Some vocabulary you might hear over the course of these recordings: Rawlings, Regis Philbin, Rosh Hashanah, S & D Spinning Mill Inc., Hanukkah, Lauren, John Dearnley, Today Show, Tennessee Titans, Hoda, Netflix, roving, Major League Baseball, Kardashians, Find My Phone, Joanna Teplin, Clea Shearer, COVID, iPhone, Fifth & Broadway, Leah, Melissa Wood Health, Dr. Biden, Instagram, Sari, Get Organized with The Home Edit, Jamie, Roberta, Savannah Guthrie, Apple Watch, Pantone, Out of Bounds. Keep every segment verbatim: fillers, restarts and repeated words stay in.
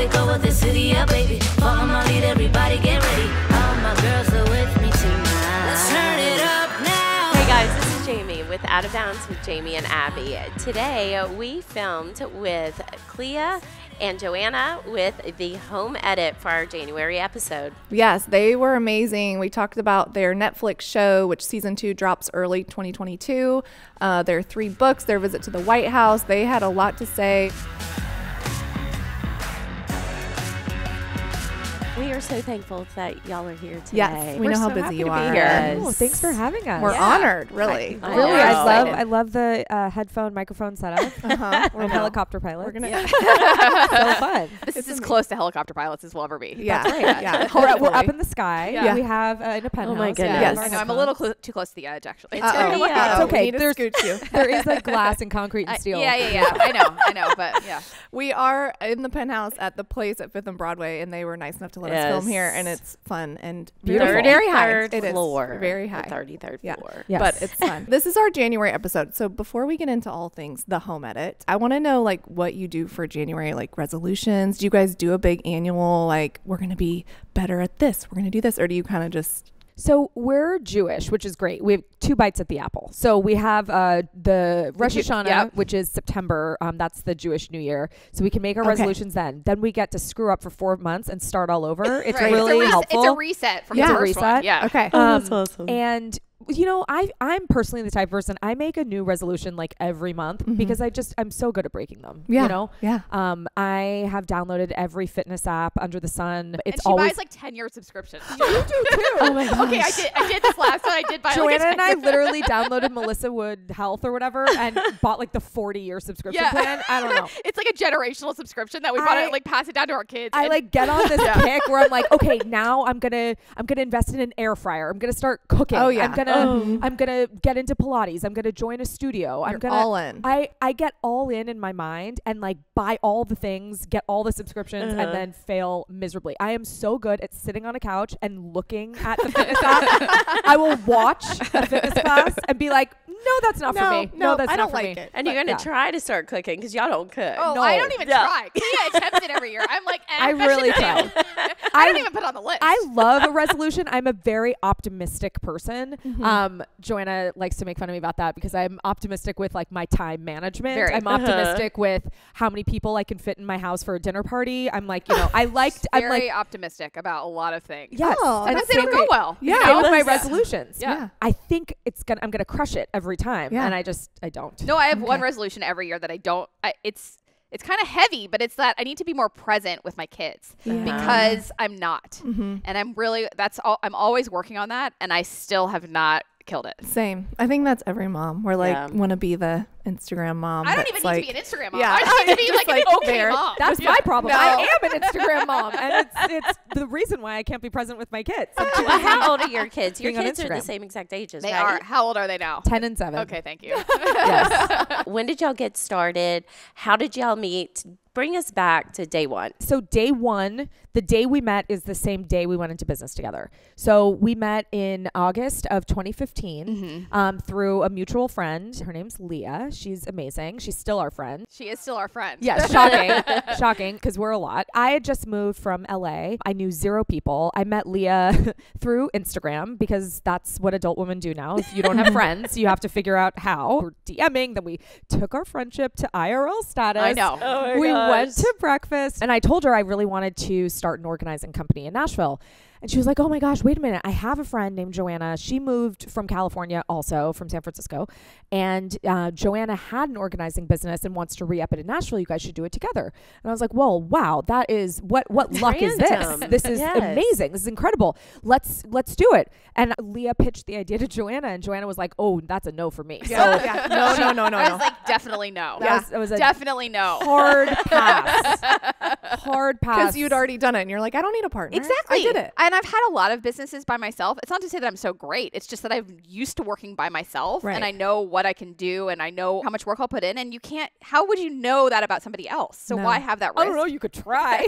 take over the city, yeah, baby. Follow my lead, everybody get ready. All my girls are with me tonight. Let's turn it up now. Hey guys, this is Jamie with Out of Bounds with Jamie and Abby. Today we filmed with Clea and Joanna with The Home Edit for our January episode. Yes, they were amazing. We talked about their Netflix show, which season two drops early twenty twenty-two, uh, their three books, their visit to the White House. They had a lot to say. We are so thankful that y'all are here today. Yes, we we're know so how busy you are. Oh, thanks for having us. We're yeah. honored, really. I, I really, know. I love I love the uh, headphone microphone setup. Uh-huh. We're helicopter pilots. We're gonna yeah. so fun. This it's is as close to helicopter pilots as we'll ever be. Yeah, that's right. Yeah. We're, up, we're up in the sky. Yeah. Yeah. We have uh, in a penthouse. Oh my goodness. Yeah. Yes. No, I'm a little cl too close to the edge, actually. It's, uh-oh. Gonna yeah. it's okay. There's you. There is like glass and concrete and steel. Yeah, yeah, yeah. I know, I know, but yeah. We are in the penthouse at the place at Fifth and Broadway, and they were nice enough to let Yes. film here, and it's fun and beautiful. thirty-third very high. It floor. Is very high. The thirty-third yeah. floor. Yes. But it's fun. This is our January episode. So before we get into all things The Home Edit, I want to know like what you do for January, like resolutions. Do you guys do a big annual, like we're going to be better at this, we're going to do this, or do you kind of just... So we're Jewish, which is great. We have two bites at the apple. So we have uh, the Rosh Hashanah, yeah. which is September. Um, that's the Jewish New Year. So we can make our okay. resolutions then. Then we get to screw up for four months and start all over. It's right. really it's helpful. It's a reset from yeah. the first reset. One. Yeah. Okay. Oh, that's um, awesome. And you know, I, I'm personally the type of person, I make a new resolution like every month mm-hmm. because I just, I'm so good at breaking them. Yeah. You know? Yeah. Um, I have downloaded every fitness app under the sun. It's and she always buys like ten year subscriptions. You do too. Oh my gosh. Okay. I did, I did this last time. I did buy Joanna like and I literally downloaded Melissa Wood Health or whatever and bought like the forty year subscription yeah. plan. I don't know. It's like a generational subscription that we I, bought it, like pass it down to our kids. I like get on this yeah. kick where I'm like, okay, now I'm going to, I'm going to invest in an air fryer. I'm going to start cooking. Oh yeah. I'm gonna Um, I'm gonna get into Pilates. I'm gonna join a studio. I'm gonna all in. I I get all in in my mind and like buy all the things, get all the subscriptions, uh-huh. and then fail miserably. I am so good at sitting on a couch and looking at the fitness app. I will watch a fitness class and be like, no, that's not no, for me. No, no that's I don't not for like me. It. And but, you're gonna yeah. try to start cooking because y'all don't cook. Oh, no. I don't even yeah. try. Yeah, I attempt it every year. I'm like, eh, I really try. I, I don't even put on the list. I love a resolution. I'm a very optimistic person. Mm-hmm. um, Joanna likes to make fun of me about that because I'm optimistic with like my time management. Very. I'm uh-huh. optimistic with how many people I can fit in my house for a dinner party. I'm like, you know, I liked. Very I'm like optimistic about a lot of things. Yes, oh, and they don't go well. Yeah, you know, all of my resolutions. Yeah. yeah, I think it's gonna. I'm gonna crush it every time, yeah. and I just I don't. No, I have okay. one resolution every year that I don't. I, it's. It's kind of heavy, but it's that I need to be more present with my kids yeah. because I'm not. Mm-hmm. And I'm really, that's all, I'm always working on that. And I still have not killed it. Same. I think that's every mom. We're like, yeah. want to be the Instagram mom. I don't even need like, to be an Instagram mom. Yeah. I just need to be like, like an okay there. mom. That's yeah. my problem. No. I am an Instagram mom. And it's, it's the reason why I can't be present with my kids. Well, how old are your kids? Your kids are the same exact ages, they right? are. How old are they now? ten and seven. Okay, thank you. Yes. When did y'all get started? How did y'all meet? Bring us back to day one. So day one, the day we met is the same day we went into business together. So we met in August of twenty fifteen mm-hmm. um, through a mutual friend. Her name's Leah. She's amazing. She's still our friend. She is still our friend. Yes, shocking. Shocking, because we're a lot. I had just moved from L A. I knew zero people. I met Leah through Instagram because that's what adult women do now. If you don't have friends, you have to figure out how. We're DMing. Then we took our friendship to I R L status. I know. Oh we gosh. went to breakfast. And I told her I really wanted to start an organizing company in Nashville. And she was like, oh my gosh, wait a minute. I have a friend named Joanna. She moved from California also, from San Francisco. And uh, Joanna had an organizing business and wants to re-up it in Nashville. You guys should do it together. And I was like, whoa, wow, that is, what What luck Random. is this? This is yes. amazing. This is incredible. Let's let's do it. And Leah pitched the idea to Joanna. And Joanna was like, oh, that's a no for me. Yeah. So yeah. No, no, no, no. I no. was like, definitely no. That yeah. was, it was a definitely no. Hard pass. Hard pass. Because you'd already done it. And you're like, I don't need a partner. Exactly. I did it. I And I've had a lot of businesses by myself. It's not to say that I'm so great. It's just that I'm used to working by myself right. and I know what I can do and I know know how much work I'll put in, and you can't, how would you know that about somebody else? So no. why have that risk? I don't know, you could try.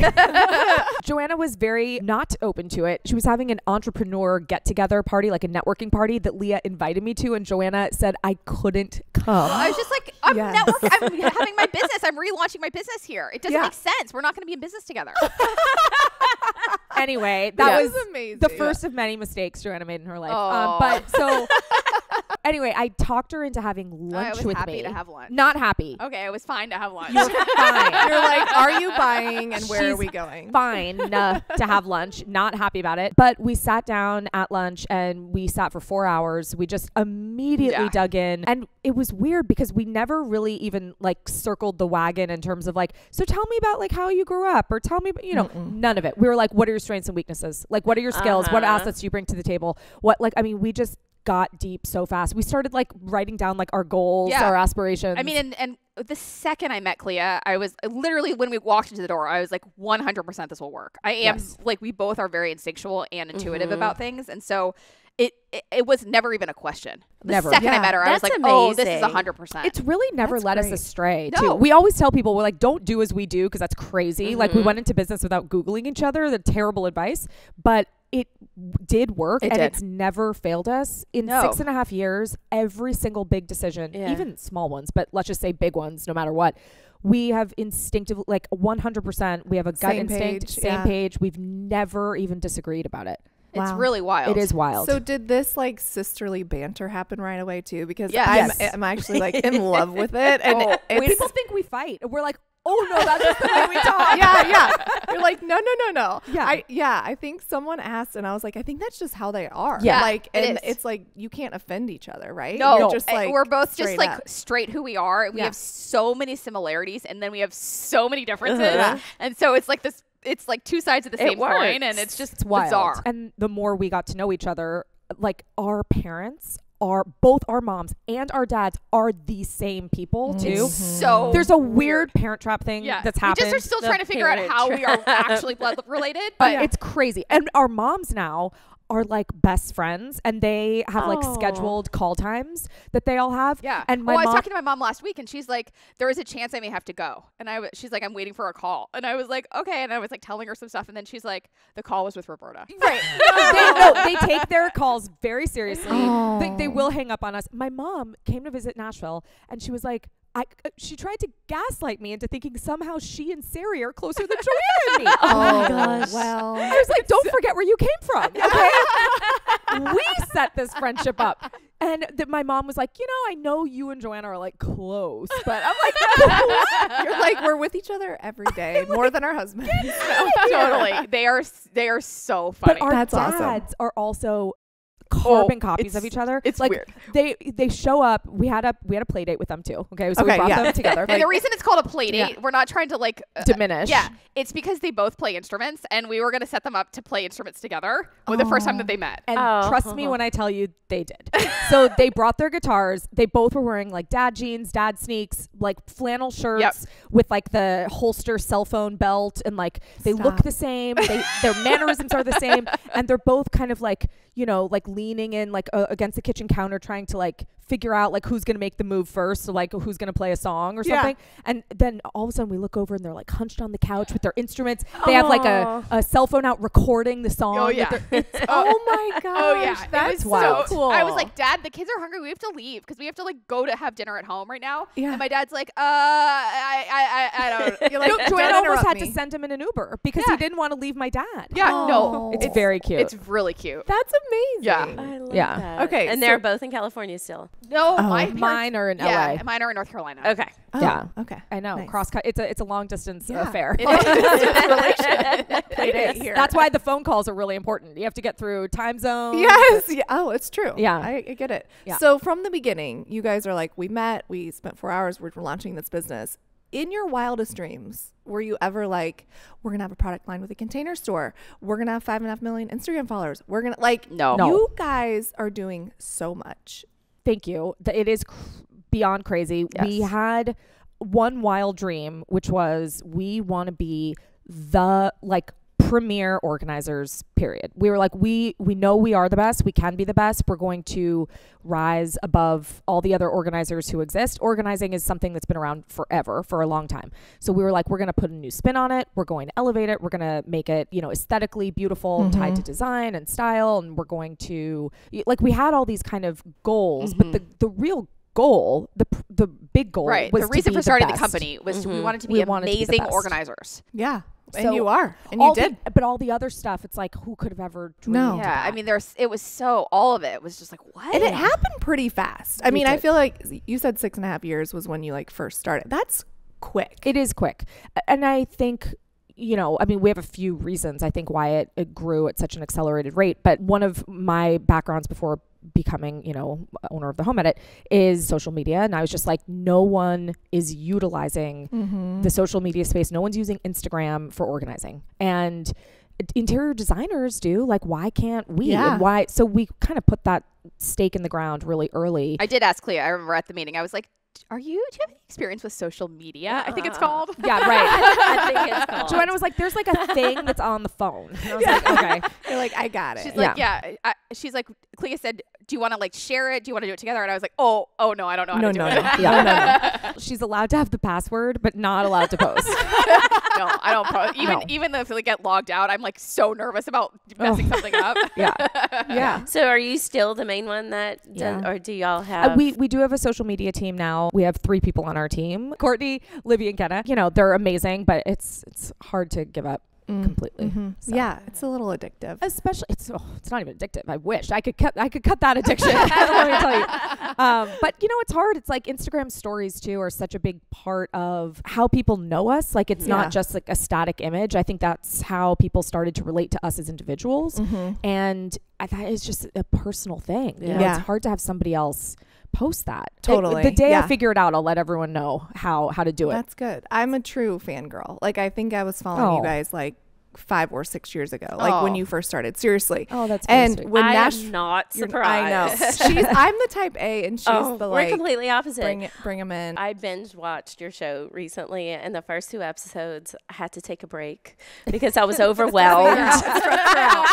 Joanna was very not open to it. She was having an entrepreneur get-together party, like a networking party that Leah invited me to, and Joanna said I couldn't come. I was just like, I'm yes. networking, I'm having my business, I'm relaunching my business here. It doesn't yeah. make sense. We're not going to be in business together. Anyway, that yeah. was, was amazing. the first yeah. of many mistakes Joanna made in her life. Um, but so anyway, I talked her into having lunch with me. I was happy me. to have lunch. Not happy. Okay, it was fine to have lunch. You're fine. You're like, are you buying and where She's are we going? Fine uh, to have lunch. Not happy about it. But we sat down at lunch and we sat for four hours. We just immediately yeah. dug in. And it was weird because we never really even like circled the wagon in terms of like, so tell me about like how you grew up or tell me, about, you know, Mm-mm. none of it. We were like, what are your strengths and weaknesses? Like, what are your skills? Uh-huh. What assets do you bring to the table? What, like, I mean, we just got deep so fast. We started like writing down like our goals, yeah. our aspirations. I mean, and, and the second I met Clea, I was literally, when we walked into the door, I was like, one hundred percent this will work. I am yes. like, we both are very instinctual and intuitive mm-hmm. about things. And so It, it it was never even a question. The never. second yeah. I met her, That's I was like, amazing. oh, this is one hundred percent. It's really never that's led great. us astray, no. too. We always tell people, we're like, don't do as we do because that's crazy. Mm-hmm. Like, we went into business without Googling each other. That's terrible advice. But it did work, it and did. it's never failed us. In no. six and a half years, every single big decision, yeah. even small ones, but let's just say big ones, no matter what, we have instinctively, like one hundred percent, we have a gut same instinct, page. same yeah. page. We've never even disagreed about it. Wow. It's really wild. It is wild. So did this like sisterly banter happen right away too? Because yes. I'm, I'm actually like in love with it. And oh, people think we fight. We're like, oh no, that's just the way we talk. Yeah, yeah. You're like, no, no, no, no. Yeah. I, yeah. I think someone asked and I was like, I think that's just how they are. Yeah. Like, it and is. it's like, you can't offend each other, right? No. You're just like, we're both just like up. straight who we are. We yeah. have so many similarities and then we have so many differences. Uh-huh. And so it's like this, it's like two sides of the same coin, and it's just it's wild. bizarre. And the more we got to know each other, like our parents are both our moms and our dads are the same people too. Mm-hmm. So there's a weird, weird parent trap thing yeah. that's happened. We just are still the trying to figure out how trap. we are actually blood related, but yeah. it's crazy. And our moms now are like best friends and they have oh. like scheduled call times that they all have. Yeah. And my well, I was talking to my mom last week and she's like, there is a chance I may have to go. And I was, she's like, I'm waiting for a call. And I was like, okay. And I was like telling her some stuff. And then she's like, the call was with Roberta. Right. No. They, no, they take their calls very seriously. Oh. They, they will hang up on us. My mom came to visit Nashville and she was like, I, uh, she tried to gaslight me into thinking somehow she and Sari are closer than Joanna and me. Oh, my gosh. Well, I was like, don't forget where you came from, okay? We set this friendship up. And that my mom was like, you know, I know you and Joanna are like close, but I'm like, what? You're like, we're with each other every day, more like, than our husbands. No, totally. They are, they are so funny. But our That's dads awesome. are also carbon oh, copies of each other. It's like weird. They they show up. We had a we had a play date with them too. Okay, so okay, we brought yeah. them together. And like, the reason it's called a play date, yeah. we're not trying to like uh, diminish. Yeah, it's because they both play instruments, and we were going to set them up to play instruments together oh. the first time that they met. And oh. trust uh-huh. me when I tell you, they did. So they brought their guitars. They both were wearing like dad jeans, dad sneaks, like flannel shirts yep. with like the holster cell phone belt, and like they Stop. look the same. They, their mannerisms are the same, and they're both kind of like you know like. leaning in like uh, against the kitchen counter trying to like figure out like who's gonna make the move first, so like who's gonna play a song or something. Yeah. And then all of a sudden we look over and they're like hunched on the couch with their instruments. They Aww. have like a, a cell phone out recording the song. Oh yeah. It's, oh my gosh. Oh yeah. That's wild. So cool. I was like, Dad, the kids are hungry. We have to leave because we have to like go to have dinner at home right now. Yeah. And my dad's like, uh, I I I, I don't. You're like, no, Joanna almost had me. to send him in an Uber because yeah. he didn't want to leave my dad. Yeah. Aww. No. It's, it's very cute. It's really cute. That's amazing. Yeah. I love yeah. that. Okay. And so they're both in California still. No, oh, my mine are in yeah, L A. Mine are in North Carolina. Okay. Oh, yeah. Okay. I know. Nice. Cross cut. It's a it's a long distance yeah. affair. It is. It is. That's why the phone calls are really important. You have to get through time zones. Yes. Yeah. Oh, it's true. Yeah. I, I get it. Yeah. So from the beginning, you guys are like, we met, we spent four hours, we're launching this business. In your wildest dreams, were you ever like, we're gonna have a product line with a container store, we're gonna have five and a half million Instagram followers, we're gonna like, no, no. you guys are doing so much. Thank you. It is cr beyond crazy. Yes. We had one wild dream, which was we want to be the like premier organizers, period. We were like, we we know we are the best. We can be the best. We're going to rise above all the other organizers who exist. Organizing is something that's been around forever, for a long time. So we were like, we're going to put a new spin on it. We're going to elevate it. We're going to make it, you know, aesthetically beautiful, mm-hmm. tied to design and style. And we're going to, like, we had all these kind of goals, mm-hmm. but the, the real goal, the the big goal, right. was the reason to be for starting the, the company was mm-hmm. we wanted to be amazing to be organizers. Yeah. So and you are, and you did. The, but all the other stuff, it's like, who could have ever dreamed no. Yeah, that? I mean, there's, it was so, all of it was just like, what? And it happened pretty fast. I we mean, did. I feel like you said six and a half years was when you like first started. That's quick. It is quick. And I think, you know, I mean, we have a few reasons, I think, why it, it grew at such an accelerated rate. But one of my backgrounds before becoming, you know, owner of The Home Edit is social media. And I was just like, no one is utilizing mm-hmm. the social media space. No one's using Instagram for organizing. And interior designers do. Like, why can't we? Yeah. And why? So we kind of put that stake in the ground really early. I did ask Clea. I remember at the meeting, I was like, Are you, do you have any experience with social media? Uh, I think it's called. Yeah, right. I think it's called. Joanna was like, there's like a thing that's on the phone. And I was yeah. like, okay. You're like, I got it. She's yeah. like, yeah. I, she's like, Clea said, do you want to like share it? Do you want to do it together? And I was like, oh, oh no, I don't know how no, to do no, it. No. Yeah. no, no, no. She's allowed to have the password, but not allowed to post. No, I don't post. Even, no. even though if they get logged out, I'm like so nervous about messing oh. something up. Yeah. Yeah. So are you still the main one that does, yeah. or do y'all have? Uh, we, we do have a social media team now. We have three people on our team, Courtney, Libby, and Kenna. You know, they're amazing, but it's it's hard to give up mm. completely. Mm-hmm. So. Yeah, it's a little addictive. Especially, it's oh, it's not even addictive. I wish I could cut I could cut that addiction. I don't know what to tell you. Um, but you know, it's hard. It's like Instagram stories too are such a big part of how people know us. Like it's yeah. not just like a static image. I think that's how people started to relate to us as individuals, mm-hmm. and I thought it's just a personal thing. You yeah. know, yeah. it's hard to have somebody else post that. Totally. It, the day yeah. I figure it out, I'll let everyone know how how to do it. That's good. I'm a true fangirl. Like I think I was following oh. you guys like five or six years ago, like oh. when you first started. Seriously. Oh, that's and sweet. When I Nash, am not surprised. I know. She's, I'm the type A, and she's oh, the like. We're completely opposite. Bring it, bring them in. I binge watched your show recently, and the first two episodes, I had to take a break because I was overwhelmed. I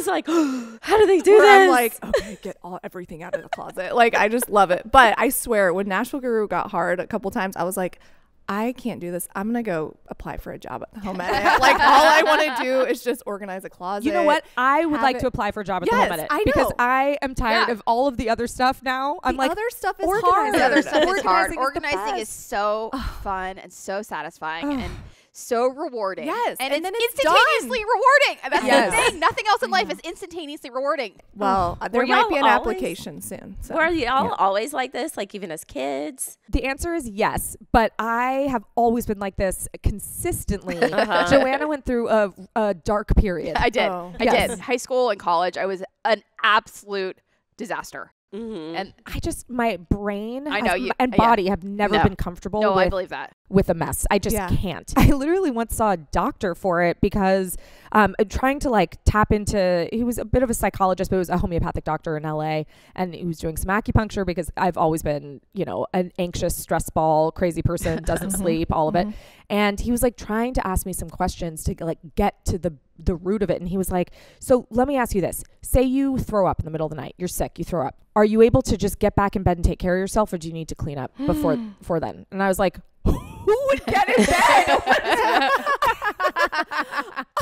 was like, oh, how do they do Where this? I'm like, okay, get all everything out of the closet. Like, I just love it. But I swear, when Nashville Guru got hard a couple times, I was like, I can't do this. I'm going to go apply for a job at The Home Edit. Like, all I want to do is just organize a closet. You know what? I would like it. to apply for a job at yes, The Home Edit. I know. Because I am tired yeah. of all of the other stuff now. I'm the like, other stuff is hard. The other stuff is hard. Organizing, organizing is, is so fun and so satisfying. and so rewarding. Yes. And, and it's, then it's instantaneously done. rewarding. That's yes. the thing. Nothing else in life is instantaneously rewarding. Well, uh, there might be an always, application soon. So. Were y'all yeah. always like this? Like even as kids? The answer is yes. But I have always been like this consistently. Uh-huh. Joanna went through a, a dark period. I did. Oh. I yes. did. High school and college. I was an absolute disaster. Mm-hmm. And I just, my brain I know has, you, and body yeah. have never no. been comfortable no, with, I believe that. with a mess. I just yeah. can't. I literally once saw a doctor for it because um, trying to like tap into, he was a bit of a psychologist, but it was a homeopathic doctor in L A, and he was doing some acupuncture because I've always been, you know, an anxious stress ball, crazy person, doesn't sleep, all of it. And he was like trying to ask me some questions to like get to the the root of it. And he was like, so let me ask you this. Say you throw up in the middle of the night, you're sick, you throw up. Are you able to just get back in bed and take care of yourself, or do you need to clean up before, before then? And I was like, who would get in bed?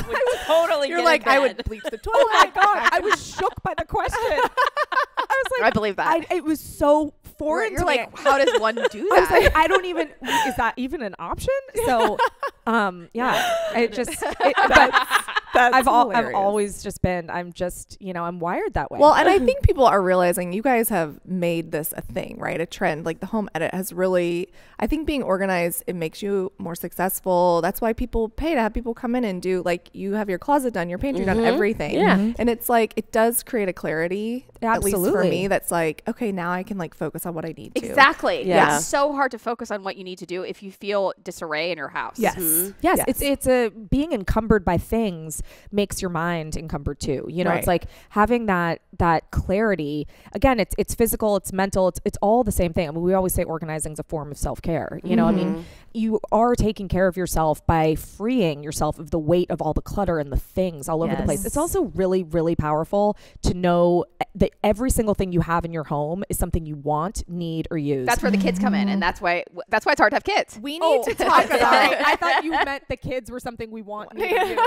Would totally You're like, I would bleach the toilet. Oh my God. I was shook by the question. I was like, I believe that. I, it was so foreign. You're to like, me. How does one do that? I was like, I don't even, is that even an option? So, um, yeah, it just, it, that's, that's I've, al I've always just been, I'm just, you know, I'm wired that way. Well, and I think people are realizing you guys have made this a thing, right? A trend. Like The Home Edit has really, I think being organized, it makes you more successful. That's why people pay to have people come in and do, like, you have your closet done, your pantry mm-hmm. done, everything. Yeah. Mm-hmm. And it's like, it does create a clarity, Absolutely. at least for me, that's like, okay, now I can like focus on what I need to. Exactly. Yeah. It's so hard to focus on what you need to do if you feel disarray in your house. Yes. Mm-hmm. Yes. yes. Yes. It's it's a being encumbered by things makes your mind encumbered too. You know, right. It's like having that that clarity. Again, it's it's physical, it's mental, it's it's all the same thing. I mean, we always say organizing is a form of self-care. You know, mm-hmm. I mean, you are taking care of yourself by freeing yourself of the weight of all the clutter and the things all over yes. the place. It's also really, really powerful to know that every single thing you have in your home is something you want, need, or use. That's where the kids come in, and that's why that's why it's hard to have kids. We need oh, to talk about. I, I thought you meant the kids were something we want. Need to do. No,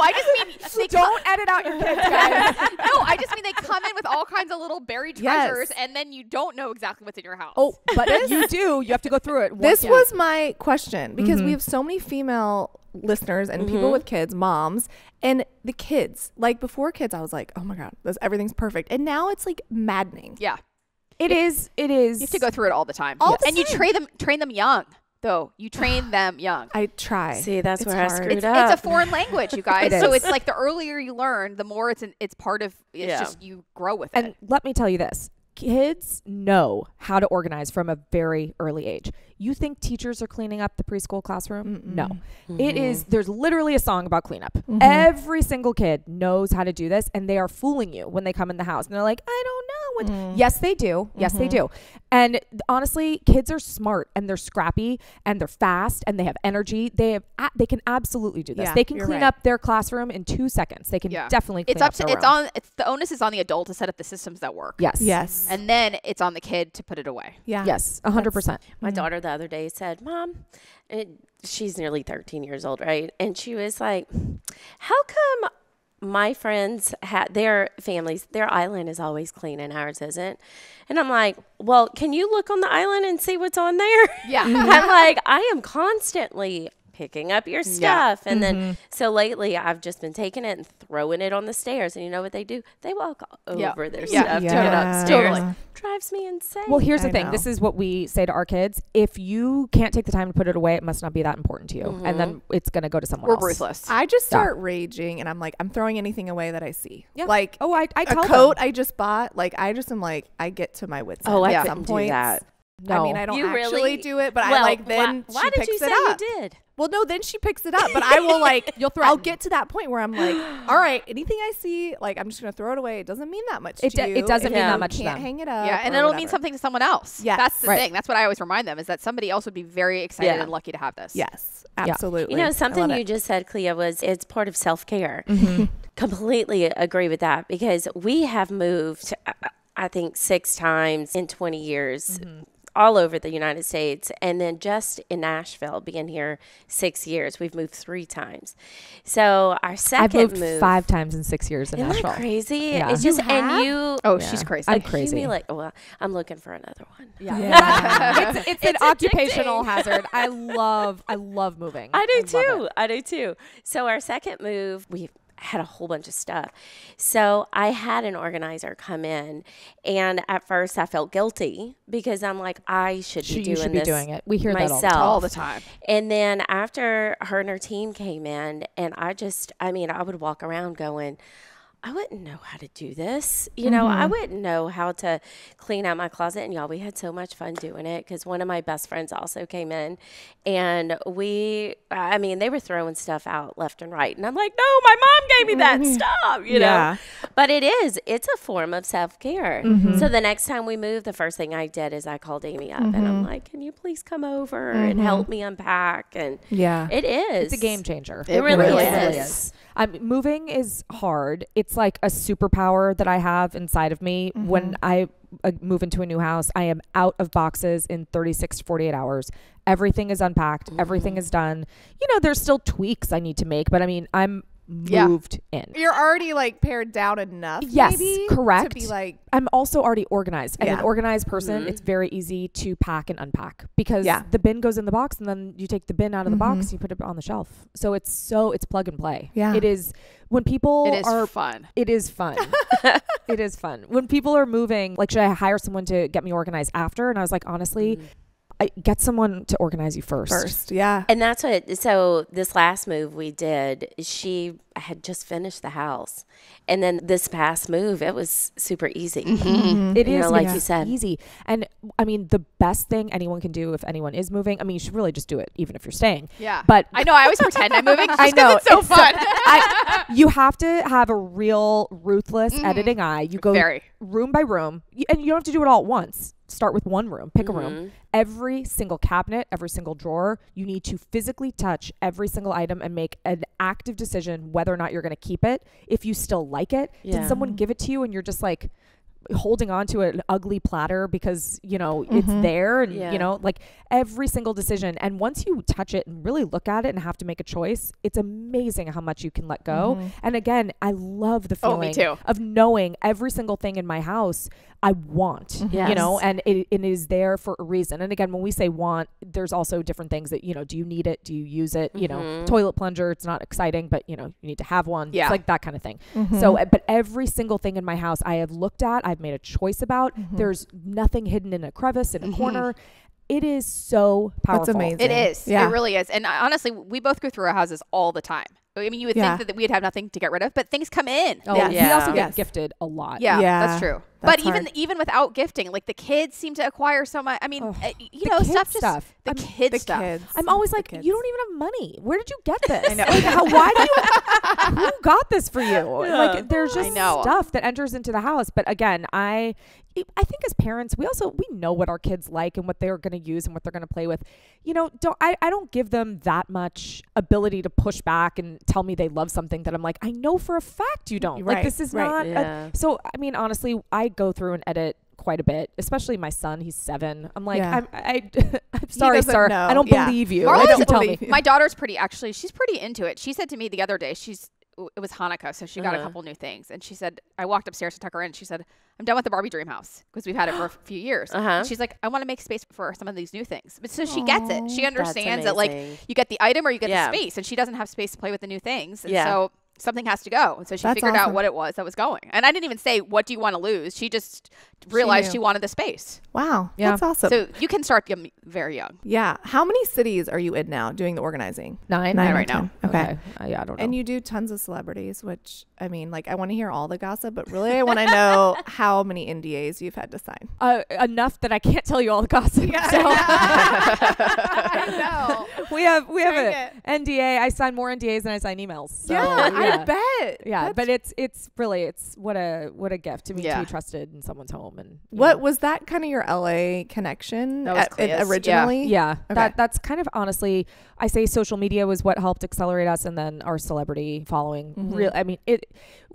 I just mean they don't edit out your kids, guys. No, I just mean they come in with all kinds of little buried treasures, yes. and then you don't know exactly what's in your house. Oh, but if you do. You have to go through it. This yeah. was my question, because mm-hmm. we have so many female listeners and mm-hmm. people with kids, moms, and the kids. Like before kids, I was like, oh my God, this everything's perfect. And now it's like maddening. Yeah. It yeah. is. It is. You have to go through it all the time. All the and same. you train them, train them young. Though you train them young. I try. See, that's it's where hard. I screwed it's, up. It's a foreign language, you guys. It so it's like the earlier you learn, the more it's an, it's part of. It's yeah. just you grow with and it. And let me tell you this. Kids know how to organize from a very early age. You think teachers are cleaning up the preschool classroom? Mm-mm. No. Mm-hmm. It is, there's literally a song about cleanup. Mm-hmm. Every single kid knows how to do this, and they are fooling you when they come in the house. And they're like, I don't know. Mm. Yes, they do. Yes, mm-hmm. they do. And honestly, kids are smart, and they're scrappy, and they're fast, and they have energy. They have a they can absolutely do this. Yeah, they can clean right. up their classroom in two seconds. They can yeah. definitely clean it's up, up to, their it's room. On it's the onus is on the adult to set up the systems that work. Yes. Yes. And then it's on the kid to put it away. Yeah. Yes. A hundred percent. My mm-hmm. daughter the other day said, Mom, it, she's nearly thirteen years old, right? And she was like, how come my friends had their families, their island is always clean and ours isn't? And I'm like, well, can you look on the island and see what's on there? Yeah. I'm like, I am constantly picking up your stuff. Yeah. And mm-hmm. then, so lately I've just been taking it and throwing it on the stairs. And you know what they do? They walk over yeah. their yeah. stuff yeah. to get upstairs. Totally. Drives me insane. Well, here's the I thing. Know. This is what we say to our kids. If you can't take the time to put it away, it must not be that important to you. Mm-hmm. And then it's going to go to someone We're else. We're ruthless. I just start yeah. raging, and I'm like, I'm throwing anything away that I see. Yeah. Like, oh, I, I tell a coat them. I just bought. Like, I just am like, I get to my wits. Oh, end. I yeah. couldn't do that. No. I mean, I don't you actually really, do it, but well, I like then why, why she did picks you say it up. You did? Well, no, then she picks it up, but I will like you'll throw. I'll get to that point where I'm like, all right, anything I see, like I'm just gonna throw it away. It doesn't mean that much. It, to you. it doesn't yeah. mean that much. You can't to them. Hang it up. Yeah, and it'll whatever. mean something to someone else. Yeah, that's the right. thing. That's what I always remind them is that somebody else would be very excited yeah. and lucky to have this. Yes, absolutely. Yeah. You know, something you it. just said, Clea, was it's part of self-care. Mm-hmm. Completely agree with that, because we have moved, I think, six times in twenty years. Mm-hmm. All over the United States, and then just in Nashville, being here six years, we've moved three times. So our second I've moved move, five times in six years in isn't Nashville. That crazy? Yeah. It's just you and you. Oh, yeah. She's crazy. I'm crazy. Like, oh, well, I'm looking for another one. Yeah, yeah. it's, it's, it's an addicting. occupational hazard. I love, I love moving. I do I too. I do too. So our second move, we had a whole bunch of stuff. So I had an organizer come in, and at first I felt guilty because I'm like, I should be doing this. You should be doing it. We hear that all the time. And then after her and her team came in, and I just, I mean, I would walk around going, I wouldn't know how to do this. You know, mm-hmm. I wouldn't know how to clean out my closet. And y'all, we had so much fun doing it, because one of my best friends also came in, and we, I mean, they were throwing stuff out left and right. And I'm like, no, my mom gave me that mm-hmm. stuff, you yeah. know. But it is, it's a form of self-care. Mm-hmm. So the next time we moved, the first thing I did is I called Amy up mm-hmm. and I'm like, can you please come over mm-hmm. and help me unpack? And yeah, it is. It's a game changer. It, it really, really is. Really is. Um, moving is hard. It's like a superpower that I have inside of me. Mm-hmm. When I uh, move into a new house, I am out of boxes in thirty-six to forty-eight hours. Everything is unpacked. Mm-hmm. Everything is done. You know, there's still tweaks I need to make, but I mean, I'm moved yeah. in. You're already like pared down enough. Yes, maybe, correct. To be like, I'm also already organized. Yeah. And an organized person, mm-hmm. it's very easy to pack and unpack, because yeah. the bin goes in the box, and then you take the bin out of the mm-hmm. box, you put it on the shelf. So it's so it's plug and play. Yeah, it is. When people it is are fun, it is fun. It is fun. When people are moving, like, should I hire someone to get me organized after? And I was like, honestly. Mm-hmm. I get someone to organize you first. First, yeah. And that's what, so this last move we did, she I had just finished the house. And then this past move, it was super easy. Mm-hmm. It you is, know, like yeah. you said. Easy. And I mean, the best thing anyone can do if anyone is moving, I mean, you should really just do it even if you're staying. Yeah. But I know, I always pretend I'm moving. I know. It's so it's fun. So, I, you have to have a real ruthless mm-hmm. editing eye. You go Very. room by room, and you don't have to do it all at once. Start with one room, pick mm-hmm. a room. Every single cabinet, every single drawer, you need to physically touch every single item and make an active decision whether or not you're going to keep it. If you still like it, yeah. did someone give it to you and you're just like holding on to an ugly platter because, you know, mm-hmm. it's there and, yeah. you know, like every single decision. And once you touch it and really look at it and have to make a choice, it's amazing how much you can let go. Mm-hmm. And again, I love the feeling oh, me too. of knowing every single thing in my house I want, yes. you know, and it, it is there for a reason. And again, when we say want, there's also different things that, you know, do you need it? Do you use it? Mm-hmm. You know, toilet plunger, it's not exciting, but you know, you need to have one. Yeah. It's like that kind of thing. Mm-hmm. So, but every single thing in my house I have looked at, I've made a choice about. Mm-hmm. There's nothing hidden in a crevice, in a mm-hmm. corner. It is so powerful. That's amazing. It is. Yeah. It really is. And honestly, we both go through our houses all the time. I mean, you would yeah. think that we'd have nothing to get rid of, but things come in. Oh, yeah. yeah. We also get yes. gifted a lot. Yeah, yeah. that's true. That's but hard. even even without gifting, like the kids seem to acquire so much. I mean, oh, uh, you know, stuff just stuff. the, kid the stuff. kids stuff. I'm always like, you don't even have money. Where did you get this? I know. Like, how, why do you? Who got this for you? Yeah. Like, there's just stuff that enters into the house. But again, I. I think as parents, we also, we know what our kids like and what they're going to use and what they're going to play with. You know, don't, I, I don't give them that much ability to push back and tell me they love something that I'm like, I know for a fact you don't. Right, like this is right, not. Yeah. A, so, I mean, honestly, I go through and edit quite a bit, especially my son. He's seven. I'm like, yeah. I'm, I, I'm sorry, sir. Know. I don't yeah. believe you. Marla's, I don't believe tell me. My daughter's pretty, actually, she's pretty into it. She said to me the other day, she's, it was Hanukkah, so she got uh-huh. a couple new things. And she said, I walked upstairs to tuck her in. She said, I'm done with the Barbie dream house because we've had it for a few years. Uh-huh. She's like, I want to make space for some of these new things. But so she Aww, gets it. She understands that, like, you get the item or you get yeah. the space. And she doesn't have space to play with the new things. And yeah. so something has to go. And so she that's figured awesome. out what it was that was going. And I didn't even say, what do you want to lose? She just realized she, she wanted the space. Wow. Yeah. That's awesome. So you can start very young. Yeah. How many cities are you in now doing the organizing? Nine. Nine, Nine right now. Okay. okay. Uh, yeah, I don't know. And you do tons of celebrities, which, I mean, like, I want to hear all the gossip, but really I want to know how many N D As you've had to sign. Uh, enough that I can't tell you all the gossip. Yeah, so. I know. We have, we have an N D A. I sign more N D As than I sign emails. So. Yeah. Yeah. I bet. Yeah, That's but it's it's really it's what a what a gift to be yeah. to be trusted in someone's home. And what know. was that kind of your L A connection at, originally? Yeah, yeah. Okay. that that's kind of honestly, I say social media was what helped accelerate us, and then our celebrity following. Mm-hmm. Real, I mean, it.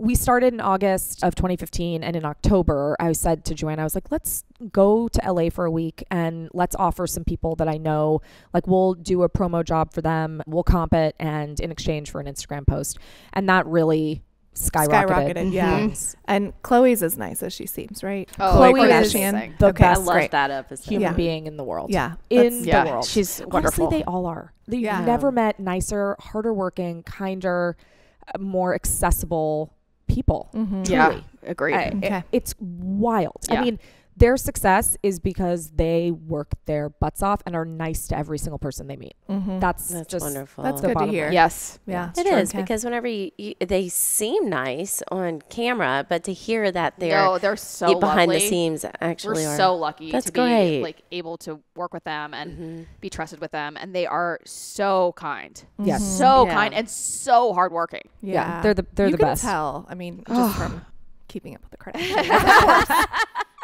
We started in August of twenty fifteen, and in October, I said to Joanna, I was like, let's go to L A for a week and let's offer some people that I know. Like, we'll do a promo job for them, we'll comp it, and in exchange for an Instagram post. And that really skyrocketed. skyrocketed yeah. Mm-hmm. And Chloe's as nice as she seems, right? Oh, Chloe is the okay, best I love great. that up as human yeah. being in the world. Yeah. In yeah. the world. She's wonderful. Honestly, they all are. You've yeah. never met nicer, harder working, kinder, more accessible people. Mm-hmm. Truly. Yeah. Agreed. I, okay. it, it's wild. Yeah. I mean, their success is because they work their butts off and are nice to every single person they meet. Mm-hmm. That's, that's just wonderful. That's good to hear. Yes. Yeah. It is, because whenever you, you, they seem nice on camera, but to hear that they're, no, they're so behind lovely. the scenes actually We're are. so lucky that's to great. be like able to work with them and mm-hmm. be trusted with them. And they are so kind. Yes. Mm-hmm. So yeah. kind and so hardworking. Yeah. yeah. They're the, they're you the best. You can tell. I mean, just from keeping up with the Kardashians.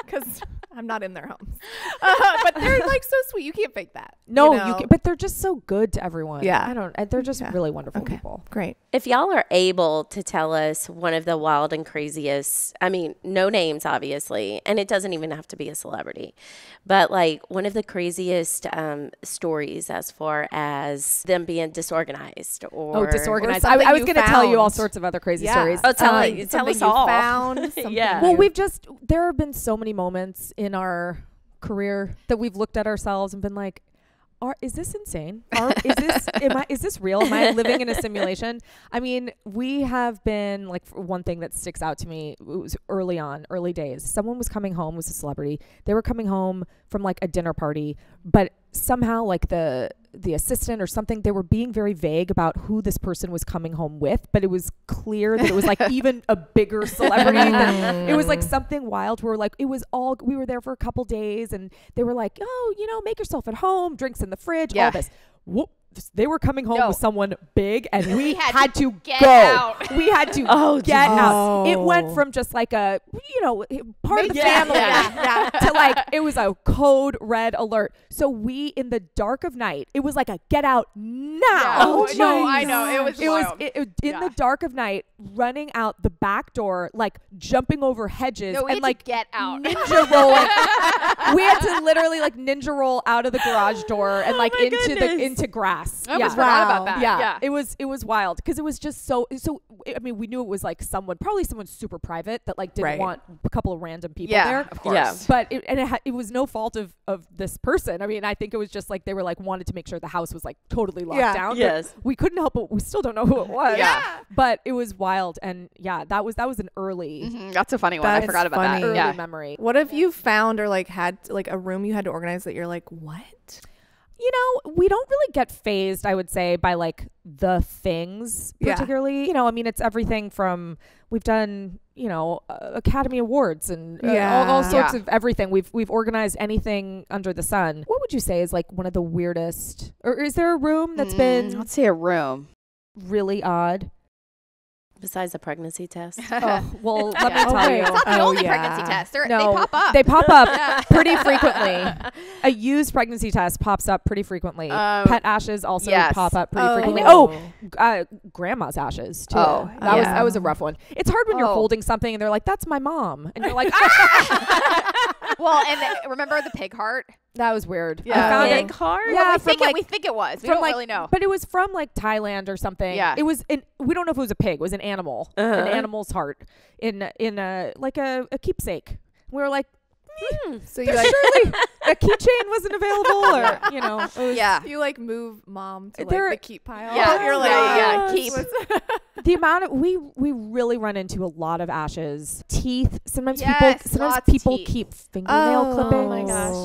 Because I'm not in their homes. Uh, but they're like so sweet. You can't fake that. No, you know? you can, but they're just so good to everyone. Yeah. I don't, they're just yeah. really wonderful okay. people. Great. If y'all are able to tell us one of the wild and craziest, I mean, no names, obviously, and it doesn't even have to be a celebrity, but like one of the craziest um, stories as far as them being disorganized or. Oh, disorganized. Or I, I was going to tell you all sorts of other crazy yeah. stories. Oh, tell, um, you, tell us all. Found, yeah. Well, we've just, there have been so many moments in our career that we've looked at ourselves and been like, are, is this insane? Are, is this am I, is this real? Am I living in a simulation? I mean, we have been like, one thing that sticks out to me, it was early on, early days. Someone was coming home, was a celebrity. They were coming home from like a dinner party, but somehow like the the assistant or something, they were being very vague about who this person was coming home with, but it was clear that it was like even a bigger celebrity. Than, it was like something wild where like, it was all, we were there for a couple days and they were like, oh, you know, make yourself at home, drinks in the fridge, yeah. all this. Whoop. They were coming home no. with someone big, and we, we had, had to, to get go. Out. We had to oh, get geez. out. It went from just like a, you know, part of the yeah, family yeah. Yeah, to like, it was a code red alert. So we, in the dark of night, it was like a get out now. Yeah. Oh, oh, no, I know. It was It wild. was it, it, in yeah. the dark of night, running out the back door, like jumping over hedges. No, and like get out. Ninja roll. We had to literally like ninja roll out of the garage door and like oh into goodness. the into grass. I yeah. was wow. about that. Yeah. yeah, it was it was wild because it was just so so. I mean, we knew it was like someone, probably someone super private that like didn't right. want a couple of random people yeah, there. Of course. Yeah. But it, and it, ha it was no fault of of this person. I mean, I think it was just like they were like wanted to make sure the house was like totally locked yeah. down. Yes, we couldn't help it. We still don't know who it was. yeah, but it was wild, and yeah, that was that was an early. Mm-hmm. That's a funny one. That's I forgot about funny. that. Early yeah. memory. What have you found or like had like a room you had to organize that you're like what? You know, we don't really get phased, I would say, by like the things particularly. Yeah. You know, I mean, it's everything from we've done, you know, uh, Academy Awards and uh, yeah. all, all sorts yeah. of everything. We've we've organized anything under the sun. What would you say is like one of the weirdest? Or is there a room that's mm, been? Let's say a room. Really odd. Besides the pregnancy test. Oh, well, let yeah. me tell you. It's not the oh, only yeah. pregnancy test. They're, no, they pop up. They pop up yeah. pretty frequently. A used pregnancy test pops up pretty frequently. Um, Pet ashes also yes. pop up pretty oh. frequently. Oh, uh, grandma's ashes too. Oh, that, yeah. was, that was a rough one. It's hard when oh. you're holding something and they're like, that's my mom. And you're like, ah! Well, and the, remember the pig heart? That was weird. Yeah. I found pig it. heart? Yeah, well, we, think like, it, we think it was. We don't like, really know. But it was from like Thailand or something. Yeah. It was, an, we don't know if it was a pig. It was an animal. Uh-huh. An animal's heart in in a, like a, a keepsake. We were like, mm. So you like, surely a keychain wasn't available or, you know. It was, yeah. You like move mom to like there, the keep pile. Yeah. Oh, you're like, yeah, yeah keep. The amount of, we, we really run into a lot lot of ashes, teeth. Sometimes yes, people sometimes people keep fingernail oh, clippings. Oh my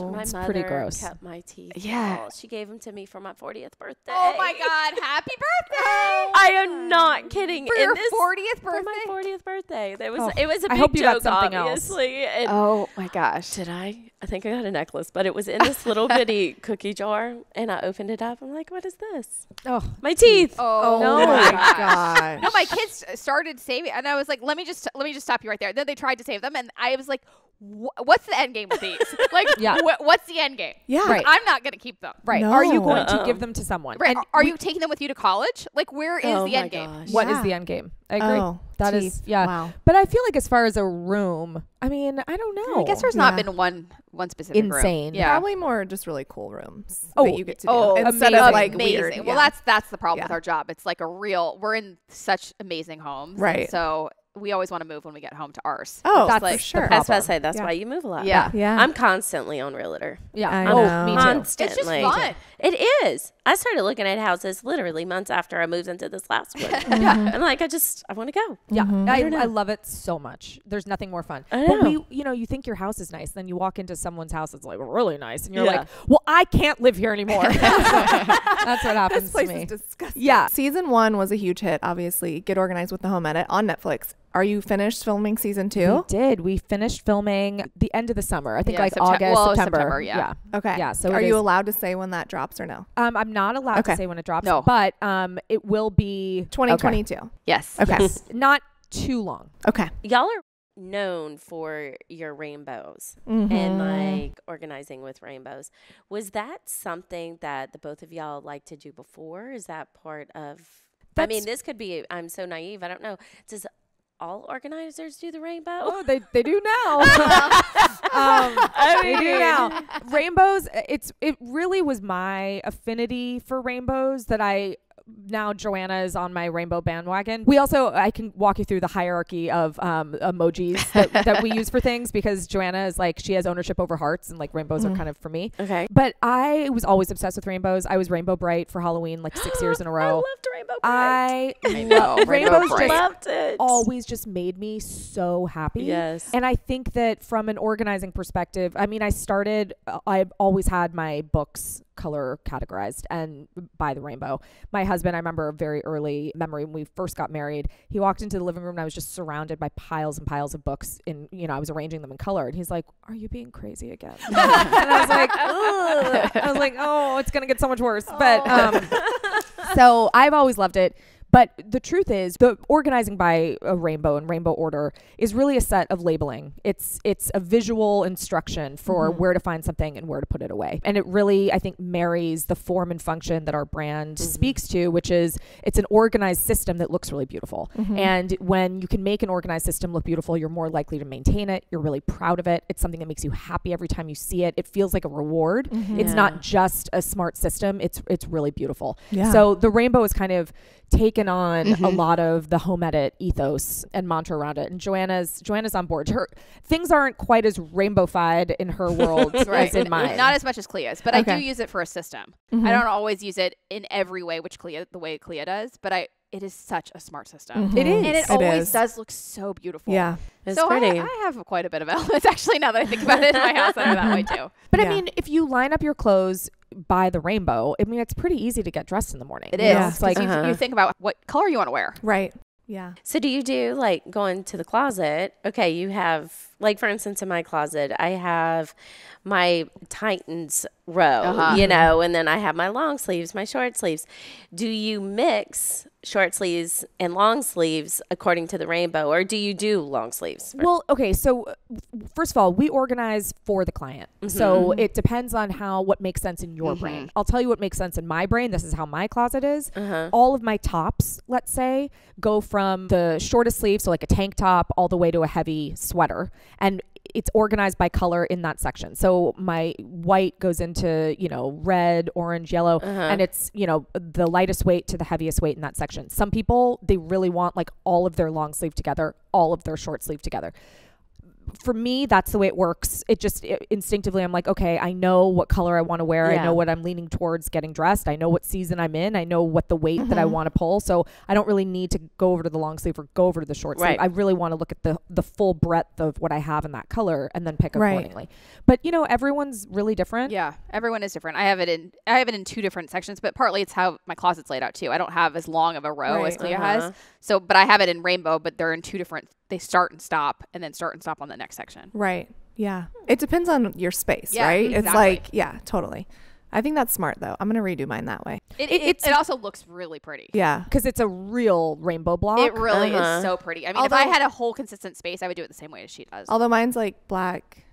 gosh, my it's mother pretty gross. kept my teeth. Yeah, oh, she gave them to me for my fortieth birthday. Oh my God, happy birthday! I am not kidding. For In your this, fortieth birthday, for my fortieth birthday. That was oh, it was a big I hope you joke, got obviously. Else. And oh my gosh, did I? I think I got a necklace, but it was in this little bitty cookie jar, and I opened it up. I'm like, what is this? Oh, my teeth. Oh, oh no. my gosh. No, my kids started saving, and I was like, let me just let me just stop you right there. Then they tried to save them, and I was like, what's the end game with these? Like, yeah. wh what's the end game? Yeah, right. I'm not gonna keep them. Right? No. Are you going uh -uh. to give them to someone? Right? And are you taking them with you to college? Like, where is oh the end game? Gosh. What yeah. is the end game? I agree. Oh, that teeth. is yeah. Wow. But I feel like as far as a room, I mean, I don't know. I guess there's yeah. not been one one specific insane. Room. Yeah, probably more just really cool rooms. Oh, that you get to oh, do instead amazing. of like amazing. Weird. Yeah. Well, that's that's the problem yeah. with our job. It's like a real. We're in such amazing homes, right? So. We always want to move when we get home to ours. Oh, that's like for sure. That's what I say. That's yeah. why you move a lot. Yeah. yeah. I'm constantly on Realtor. Yeah. I know. Me too. Constantly. It's just fun. It is. I started looking at houses literally months after I moved into this last one. yeah. And like, I just, I want to go. Yeah. Mm-hmm. I, I, I love it so much. There's nothing more fun. I know. But we, you know, you think your house is nice. Then you walk into someone's house that's like really nice. And you're yeah. like, well, I can't live here anymore. That's what happens this place to me. Is disgusting. Yeah. Season one was a huge hit. Obviously, Get Organized with the Home Edit on Netflix. Are you finished filming season two? We did. We finished filming the end of the summer. I think yeah, like Septem August, well, September. September yeah. yeah. Okay. Yeah. So are you is. allowed to say when that drops or no? Um, I'm not allowed okay. to say when it drops. No. But um, it will be twenty twenty-two. Okay. Yes. Okay. Yes. Not too long. Okay. Y'all are known for your rainbows mm-hmm. and like organizing with rainbows. Was that something that the both of y'all like to do before? Is that part of? That's, I mean, this could be. I'm so naive. I don't know. Does all organizers do the rainbow? Oh, they, they do now. um, I mean, they do now. Rainbows, it's, it really was my affinity for rainbows that I... Now Joanna is on my rainbow bandwagon. We also, I can walk you through the hierarchy of um, emojis that, that we use for things because Joanna is like, she has ownership over hearts and like rainbows mm. are kind of for me. Okay. But I was always obsessed with rainbows. I was rainbow bright for Halloween like six years in a row. I loved rainbow bright. I know. Rainbow rainbows bright. Just loved it. Always just made me so happy. Yes. And I think that from an organizing perspective, I mean, I started, I've always had my books color categorized and by the rainbow. My husband, I remember a very early memory when we first got married, he walked into the living room and I was just surrounded by piles and piles of books in, you know, I was arranging them in color. And he's like, are you being crazy again? And I was like, ugh. I was like, oh, it's going to get so much worse. Oh. But um, so I've always loved it. But the truth is, the organizing by a rainbow and rainbow order is really a set of labeling. It's it's a visual instruction for mm-hmm. where to find something and where to put it away. And it really, I think, marries the form and function that our brand mm-hmm. speaks to, which is it's an organized system that looks really beautiful. Mm-hmm. And when you can make an organized system look beautiful, you're more likely to maintain it. You're really proud of it. It's something that makes you happy every time you see it. It feels like a reward. Mm-hmm. It's yeah. not just a smart system. It's, it's really beautiful. Yeah. So the rainbow is kind of taken on mm-hmm. a lot of the home edit ethos and mantra around it. And Joanna's Joanna's on board. Her things aren't quite as rainbow-fied in her world right. as in mine. Not as much as Clea's, but okay. I do use it for a system. Mm-hmm. I don't always use it in every way, which Clea, the way Clea does, but I it is such a smart system. Mm-hmm. It is. And it, it always is. does look so beautiful. Yeah. It's so pretty. I, I have quite a bit of elements actually now that I think about it in my house. I know that way too. But yeah. I mean, if you line up your clothes by the rainbow, I mean, it's pretty easy to get dressed in the morning. It is. Yeah. It's like uh-huh. you, you think about what color you want to wear. Right. Yeah. So do you do like going to the closet? Okay. You have like, for instance, in my closet, I have my Titans row, uh-huh. you know, and then I have my long sleeves, my short sleeves. Do you mix short sleeves and long sleeves according to the rainbow, or do you do long sleeves? Well, okay. So first of all, we organize for the client. Mm-hmm. So it depends on how, what makes sense in your mm-hmm. brain. I'll tell you what makes sense in my brain. This is how my closet is. Uh-huh. All of my tops, let's say, go from the shortest sleeve, so like a tank top, all the way to a heavy sweater. And it's organized by color in that section. So my white goes into, you know, red, orange, yellow, uh-huh. and it's, you know, the lightest weight to the heaviest weight in that section. Some people, they really want like all of their long sleeve together, all of their short sleeve together. For me, that's the way it works. It just it, instinctively, I'm like, okay, I know what color I want to wear. Yeah. I know what I'm leaning towards getting dressed. I know what season I'm in. I know what the weight mm-hmm. that I want to pull. So I don't really need to go over to the long sleeve or go over to the short right. sleeve. I really want to look at the, the full breadth of what I have in that color and then pick right. accordingly. But you know, everyone's really different. Yeah. Everyone is different. I have it in, I have it in two different sections, but partly it's how my closet's laid out too. I don't have as long of a row right. as Clea uh-huh. has. So, but I have it in rainbow, but they're in two different, they start and stop and then start and stop on the next section. Right. Yeah. It depends on your space, yeah, right? Exactly. It's like, yeah, totally. I think that's smart though. I'm going to redo mine that way. It, it, it's, it also looks really pretty. Yeah. Because it's a real rainbow block. It really uh-huh. is so pretty. I mean, although, if I had a whole consistent space, I would do it the same way as she does. Although mine's like black,